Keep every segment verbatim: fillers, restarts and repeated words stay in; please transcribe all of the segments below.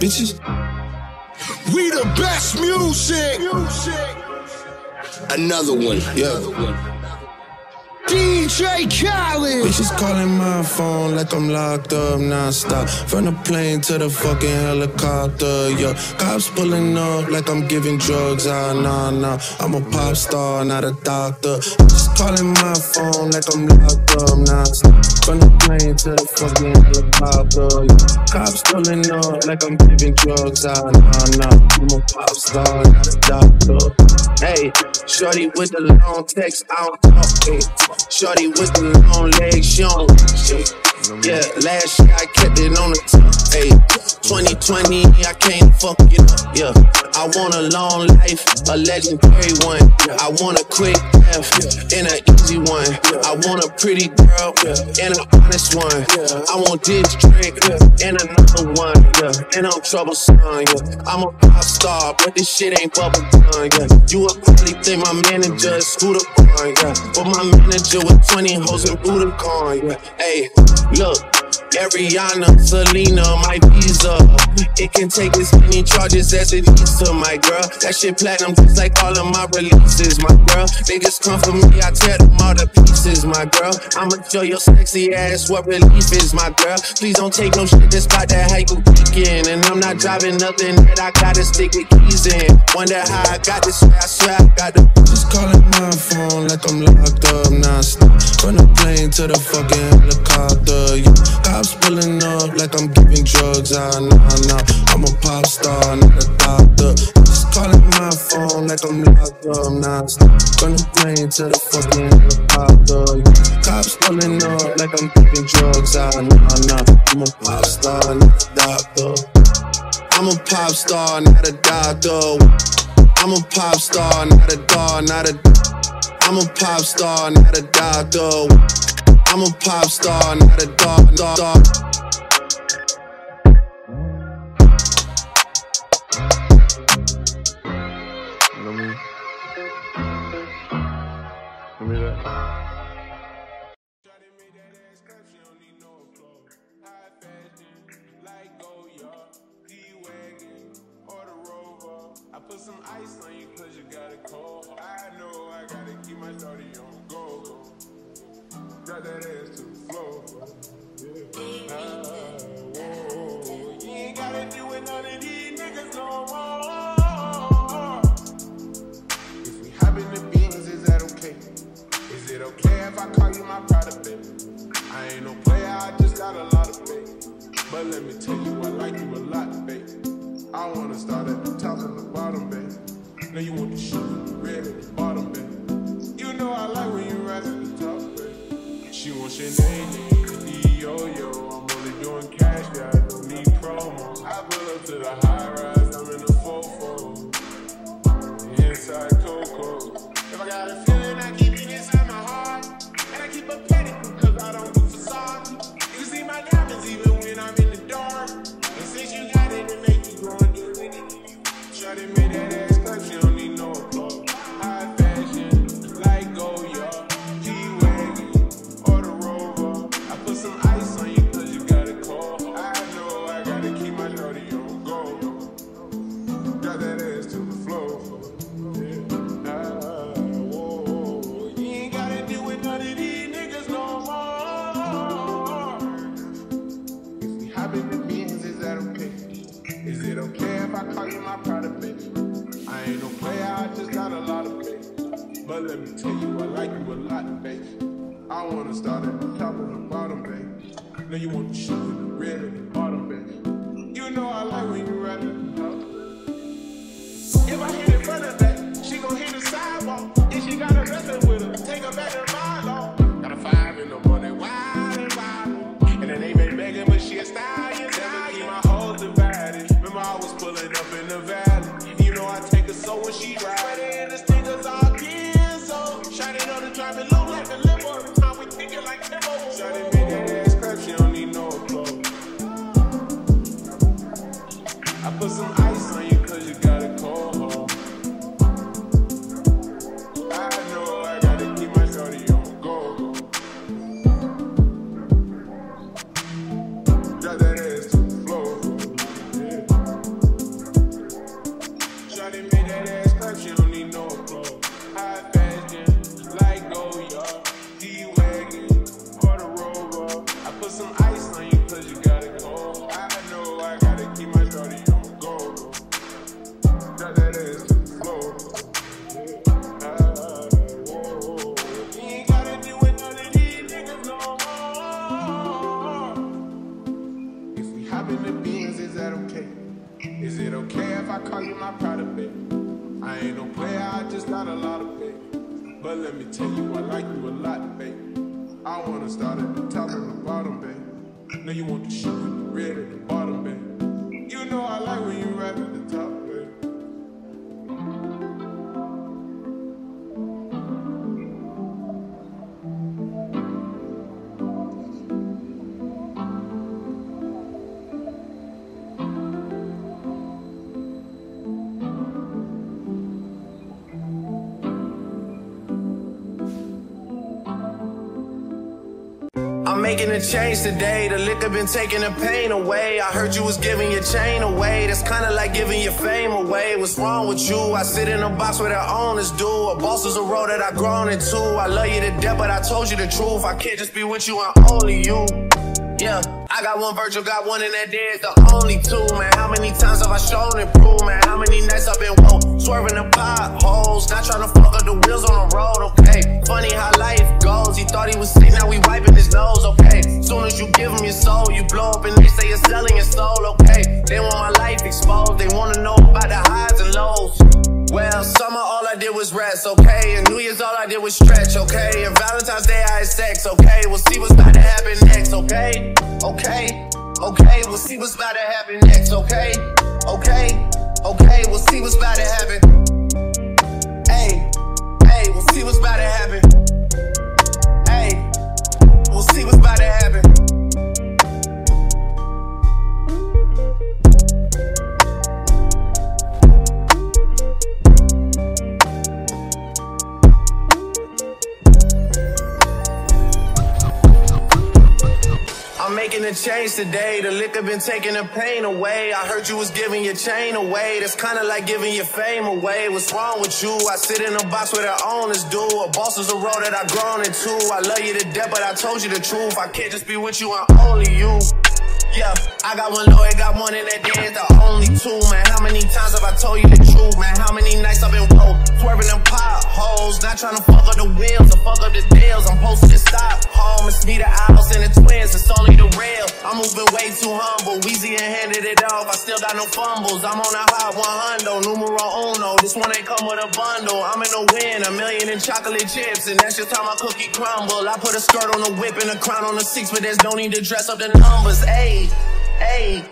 Bitches, we the best music. music. Another one, yeah. D J Khaled. Bitches calling my phone like I'm locked up nonstop. From the plane to the fucking helicopter, yeah. Cops pulling up like I'm giving drugs. Ah, nah, nah. I'm a pop star, not a doctor. Bitches calling my phone like I'm locked up nonstop. From the plane to the fucking helicopter, yeah. Cops pulling up like I'm giving drugs. Ah, nah, nah. I'm a pop star, not a doctor. Hey, shorty with the long text, I don't talk. Hey, shorty with the long legs, she don't. Yeah, last year I kept it on the top. Hey, twenty twenty, I can't fuck it up. Yeah, I want a long life, a legendary one. I want a quick death and an easy one. I want a pretty girl and an honest one. I want this drink and another one. And I'm troublesome, yeah. I'm a pop star, but this shit ain't bubble gum, yeah. You would probably think my manager is screwed up, yeah. But my manager with twenty hoes and Budokan, yeah. Hey, look, Ariana, Selena, my visa. It can take as many charges as it needs to, my girl. That shit platinum just like all of my releases, my girl. They just come for me, I tear them all to pieces, my girl. I'ma show your sexy ass what relief is, my girl. Please don't take no shit that's about that how you kickin'. And I'm not driving nothing that I gotta stick with keys in. Wonder how I got this, I swear I got the. Just calling my phone like I'm locked up nonstop. From the plane to the fucking helicopter, yeah. Cops pulling up like I'm giving drugs. Ah, nah, nah. I'm a pop star, not a doctor. Just calling my phone like I'm locked up nonstop. From the plane to the fucking helicopter, yeah. Cops pulling up like I'm giving drugs. Ah, nah, nah. I'm a pop star, not a doctor. I'm a pop star, not a doctor. I'm a pop star, not a dog, not a. I'm a pop star, not a dog, though. I'm a pop star, not a dog, dog, dog. Put some ice on you cause you got a cold. I know I gotta keep my shorty on go. Got that ass to the floor. Yeah. Uh, whoa. You ain't gotta do it, none of these niggas no more. If we hop in the beans, is that okay? Is it okay if I call you my product, baby? I ain't no player, I just got a lot of faith. But let me tell you, I like you a lot, baby. I wanna start at the top and the bottom, babe. Now you want to shoot the red at the bottom, babe. You know I like when you rise to the top, babe. She wants your name, name, yo-yo. I'm only doing cash, yeah, I don't need promo. I pull up to the high-rise, I'm in the fofo. Inside Coco. If I got a feeling, I keep it inside my heart. And I keep a pedicle, cause I don't do facade. You can see my diamonds even when I'm in the dark. And since you got it, it makes shawty made that ass clap, she don't need no applause. High fashion, like gold, y'all. G-Wagon, or the Rover. I put some ice on you cause you got a cold. I know I gotta keep my shawty on gold. Got that ass to the floor. Yeah. Ah, whoa. You ain't gotta deal with none of these niggas no more. If we hop in the beans, is that okay? Is it okay if I call you my product, baby? I ain't no player, I just got a lot of play. But let me tell you, I like you a lot, baby. I wanna start at the top and the bottom, baby. Now you want to shoot with the red at the bottom, baby. You know I like when you ride at the top. If I hit in front of that, she gon' hit the sidewalk. If she got a wrestling with her, take her back to my lawn. Got a five in the morning, wild and wild. And then they been begging, but she a stallion, stallion. My hoes divided. I was pulling up in the valley. You know I take her so when she ride. But then this nigga's all so shining on the driving low like a limo. Every time we kick it like limo. Shawty made that ass clap, she don't need no applause. I put some ice on you cause you got a cold. care if I call you my pride of baby. I ain't no player, I just got a lot of baby. But let me tell you, I like you a lot, baby. I wanna start at the top and the bottom, baby. Now you want the shit with the red at the bottom, baby. You know I like when you rap at the top, baby. I'm making a change today, the liquor been taking the pain away. I heard you was giving your chain away, that's kinda like giving your fame away. What's wrong with you? I sit in a box where the owners do. A boss is a role that I've grown into. I love you to death, but I told you the truth. I can't just be with you, I'm only you. Yeah, I got one Virgil, got one in that day, it's the only two, man. How many times have I shown and proved, man? How many nights I've been woke, swerving the potholes, not trying to fuck up the wheels on the road, okay? Funny how life goes, he thought he was sick, now we wiping his nose, okay? Soon as you give him your soul, you blow up and they say you're selling your soul, okay? They want my life exposed, they wanna know about the highs and lows. Well, summer all I did was rest, okay? And New Year's all I did was stretch, okay? And Valentine's Day I had sex, okay? We'll see what's about to happen next, okay? Okay, okay, we'll see what's about to happen next, okay? Okay, okay, we'll see what's about to happen. Hey, hey, we'll see what's about to happen. Hey, we'll see what's about to happen. Making a change today, the liquor been taking the pain away. I heard you was giving your chain away, that's kinda like giving your fame away. What's wrong with you? I sit in a box where the owners do. A boss is a role that I've grown into. I love you to death, but I told you the truth. I can't just be with you, I'm only you. Yeah, I got one lawyer, got one in that day, it's the only two, man. How many times have I told you the truth, man? How many nights I've been woke, swerving them potholes, not trying to fuck up the wheels or fuck up the deals. I'm posted to stop home, it's me, the house, and the twins, it's only the real. I'm moving way too humble, Weezy and handed it off, I still got no fumbles. I'm on a hot one hundred, numero uno, this one ain't come with a bundle. I'm in the win, a million in chocolate chips, and that's just how my cookie crumble. I put a skirt on the whip and a crown on the six, but there's no need to dress up the numbers, ayy. Hey,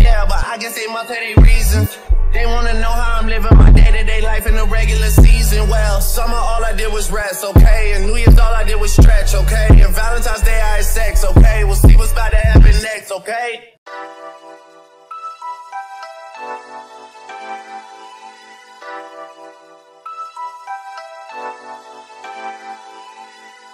yeah, but I guess they must have their reasons. They wanna know how I'm living my day-to-day life in the regular season. Well, summer all I did was rest, okay? And New Year's all I did was stretch, okay? And Valentine's Day I had sex, okay? We'll see what's about to happen next, okay?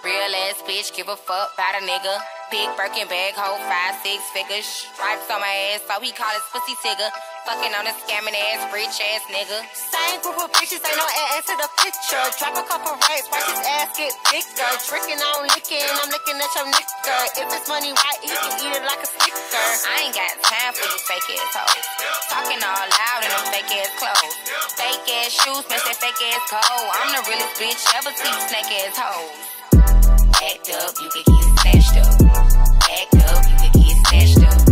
Real ass bitch, give a fuck about a nigga. Big Birkin bag, hold five, six figures. Stripes on my ass, so he call his pussy Tigger. Fucking on a scamming ass, rich ass nigga. Same group of bitches, ain't no ass to the picture. Drop a couple racks, watch his ass get thicker. Drinking, I'm licking, I'm licking at your nigga. If it's money right, he can eat it like a sticker. I ain't got time for you fake ass hoes. Talking all loud in them fake ass clothes. Fake ass shoes, match that fake ass gold. I'm the realest bitch ever see snake ass hoes. Act up, you can get snatched up. Act up, you can get snatched up.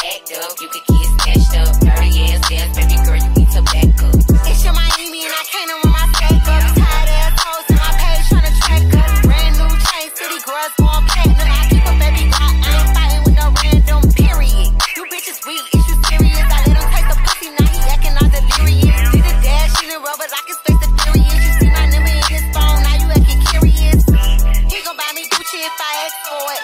Act up, you can get snatched up. Dirty ass ass, baby girl, you need to back up. It's your Miami and I came in with my fake up. Tired ass hoes in my page trying to track up. Brand new chain, city girls going platinum. I keep a baby guy, I ain't fighting with no random, period. You bitches weak, is you serious? I let him take the pussy, now he acting all delirious. Did a dash, she didn't rub it like it's fake the furious. You see my number in his phone, now you acting curious. He gon' buy me Gucci if I ask for it.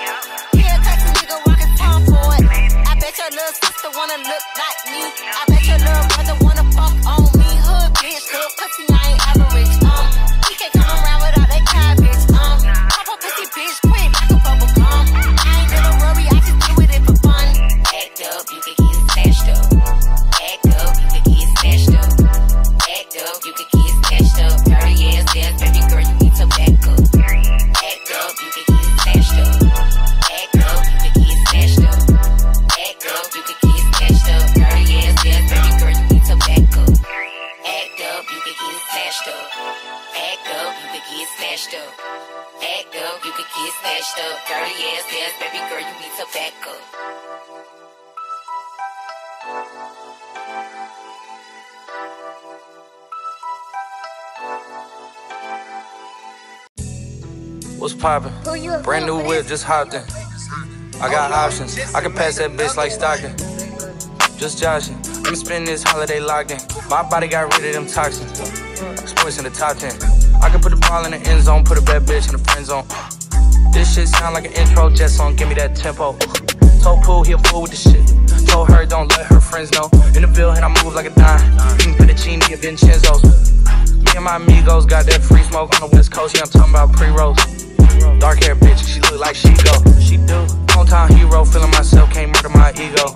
He'll cut the nigga walking Tom Ford. I bet your little sister wanna look like me. I bet your little brother wanna fuck on me. Hood bitch, little pussy, I ain't average. Um, he can't come around without that cabbage. Um, couple pussy bitch, quit like a bubble gum. I ain't gonna worry, I just do it for fun. Act up, you can get snatched up. Act up, you can get snatched up. Act up, you can get snatched up. Dirty ass ass, baby girl, you need to back up. Act up, you can get snatched up. Act up, you can get snatched up. Act up, you can get snatched up. Dirty ass ass, baby girl, you need to back up. Act up, you can get snatched up. Act up, you can get snatched up. Act up, you can get snatched up. Dirty ass ass, baby girl, you need to back up. What's poppin'? Brand new whip, just hopped in. I got options, I can pass that bitch like Stockton. Just joshin', I'ma spend this holiday locked in. My body got rid of them toxins. Sports in the top ten. I can put the ball in the end zone, put a bad bitch in the friend zone. This shit sound like an intro jet song, give me that tempo. Told Pooh he a fool with the shit. Told her don't let her friends know. In the bill and I move like a dime. Eating fettuccine and Vincenzo's. Me and my amigos got that free smoke on the west coast. Yeah, I'm talking about pre-rolls. Dark hair bitch, she look like she go. She do. Hometown hero, feeling myself, can't murder my ego.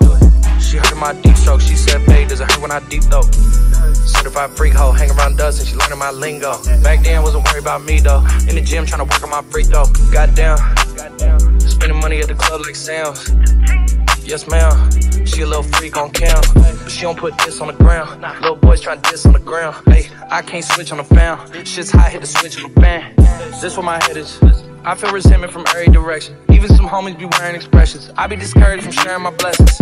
She heard my deep stroke, she said, babe, does it hurt when I deep though? Certified freak hoe, hang around dust and she learning my lingo. Back then, wasn't worried about me though. In the gym, trying to work on my free throw. Goddamn. Spending money at the club like Sam's. Yes, ma'am. She a little freak on cam, but she don't put this on the ground. Little boys tryna diss on the ground. Hey, I can't switch on the found. Shit's hot, hit the switch on the fan. This where my head is. I feel resentment from every direction. Even some homies be wearing expressions. I be discouraged from sharing my blessings.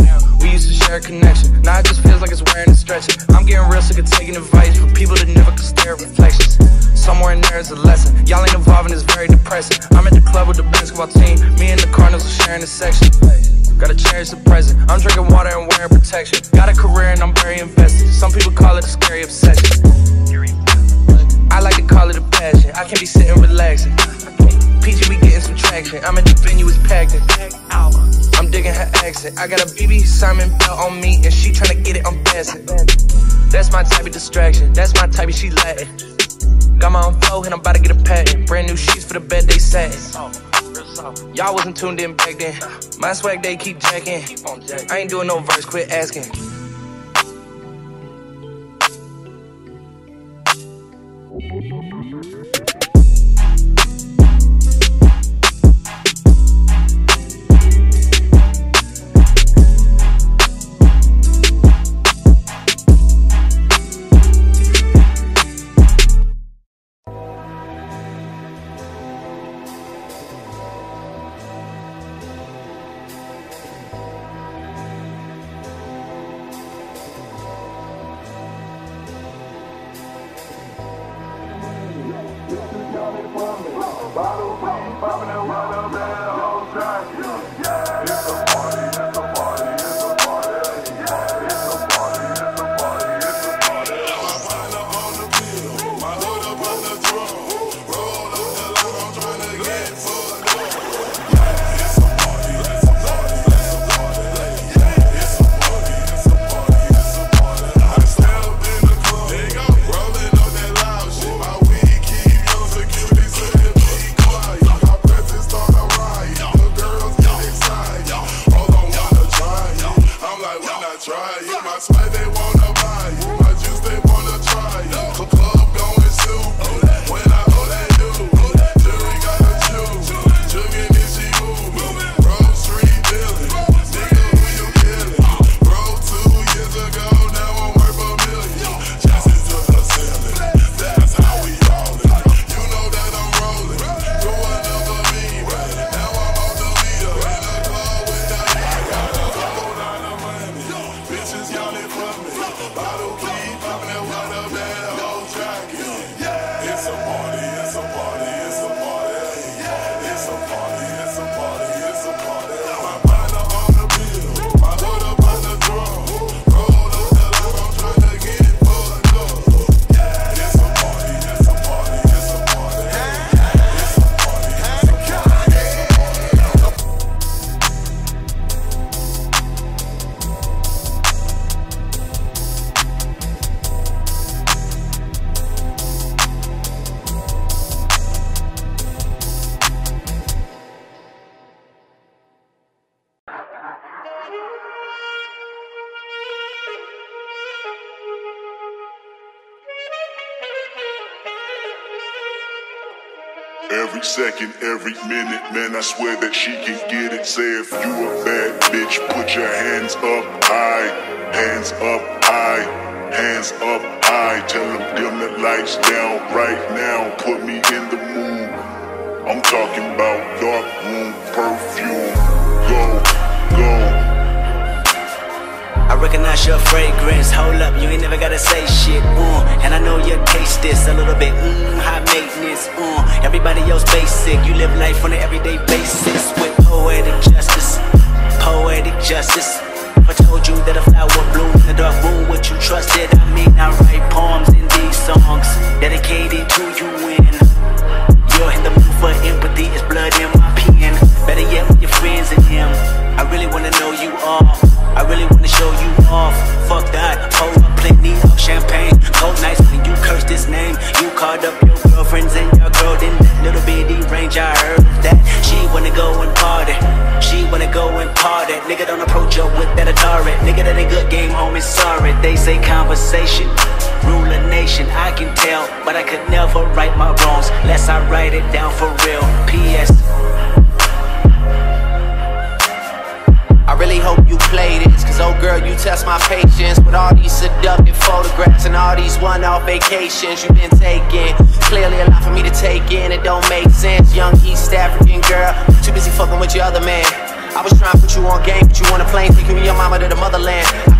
We used to share a connection. Now it just feels like it's wearing and stretching. I'm getting real sick of taking advice from people that never could stare at reflections. Somewhere in there is a lesson. Y'all ain't evolving, it's very depressing. I'm at the club with the basketball team. Me and the Cardinals are sharing a section. Gotta cherish the present. I'm drinking water and wearing protection. Got a career and I'm very invested. Some people call it a scary obsession. I like to call it a passion. I can't be sitting relaxing. P G, we getting some traction. I'm at the venue, it's packed in. I'm digging her accent. I got a B B Simon belt on me and she tryna get it, I'm passing. That's my type of distraction. That's my type of she Latin. Got my own flow and I'm about to get a patent. Brand new sheets for the bed they satin. Y'all wasn't tuned in back then. My swag they keep jacking. I ain't doing no verse, quit asking. Bottle pop, poppin' and rollin' that whole track. Yeah, it's a party, it's a party, it's a party. Yeah, it's a party, it's a party, it's a party. My partner on the field, my load up on the drum. Roll up the load, I'm tryna get fucked up. Yeah, it's a party, it's a party, it's a party. Yeah, it's a party, it's a party, it's a party. I'm still in the club, rollin' up that loud shit. My weed keep young security said. Try it. My swag they wanna buy it. My juice they wanna try it. The club going stupid when I owe that dude. Jury gotta choose. Juggin' and she movin'. Road street dealin'. Nigga, who you killin'? Broke two years ago, now I'm worth a million. Chances to the ceiling. That's how we rollin'. You know that I'm rollin'. Do another mean way. Now I'm on the leader. In the club with that. I got a couple nine of money. Bitches yelling from me. Bottle keep poppin' and water that whole track. Yeah, it's a party, it's a party, it's a party. Yeah, it's a party, it's a party, it's a party. My partner on the bill, my load up on the drum. Roll up the load, I'm tryna get fucked up. Yeah, it's a party, it's a party, it's a party. Yeah, it's a party, it's a party, it's a party. Every second, every minute, man, I swear that she can get it. Say if you a bad bitch, put your hands up high, hands up high, hands up high. Tell them dim the lights down right now, put me in the mood. I'm talking about dark room perfume. Go, go. I recognize your fragrance. Hold up, you ain't never gotta say shit. Mm, and I know you taste this a little bit. Mmm, high maintenance. Mm, everybody else basic. You live life on an everyday basis with poetic justice, poetic justice. I told you that a flower bloomed in the dark room, what you trusted. I mean, I write poems in these songs dedicated to you. And you're in the mood for empathy. It's blood in my pen. Better yet, with your friends and him. I really wanna know you all. I really wanna show you off. Fuck that, hold up, plenty of champagne. Cold nights when you curse this name. You called up your girlfriends and your girl in that little bitty range. I heard that she wanna go and party. She wanna go and party. Nigga, don't approach her with that authority. Nigga, that ain't good game, homie, sorry. They say conversation rule a nation, I can tell. But I could never right my wrongs unless I write it down for real. P S I really hope you play this, cause oh girl, you test my patience. With all these seductive photographs and all these one-off vacations you've been taking, clearly a lot for me to take in, it don't make sense. Young East African girl, too busy fucking with your other man. I was trying to put you on game, but you on a plane, taking your mama to the motherland.